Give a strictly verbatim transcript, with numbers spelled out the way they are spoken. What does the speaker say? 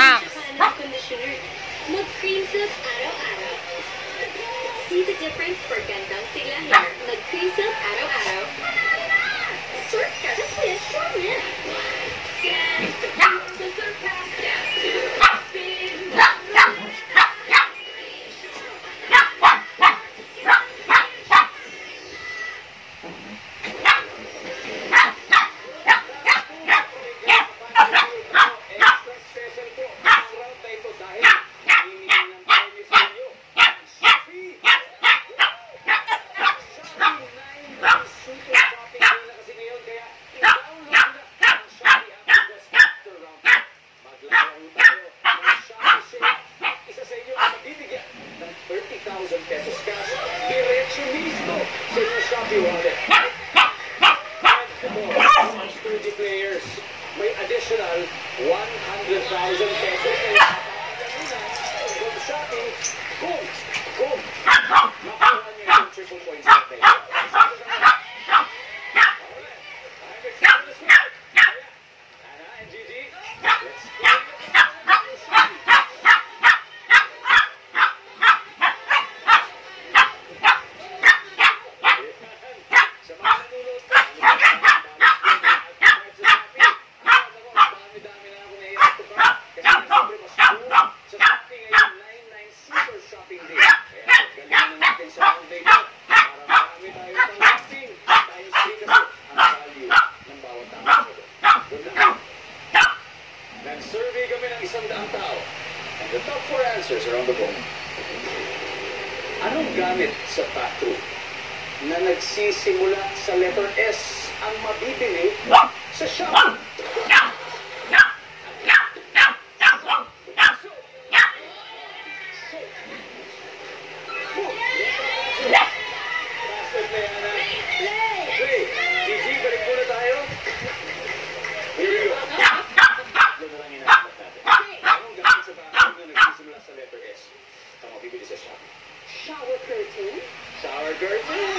mouth. Mag-cream silk araw-araw. See the difference? Pagandang sila hair. Mag-cream silk araw-araw. Surf ka sa fish from it. Scan the surpass down to the spin. Shower curtain. Shower curtain.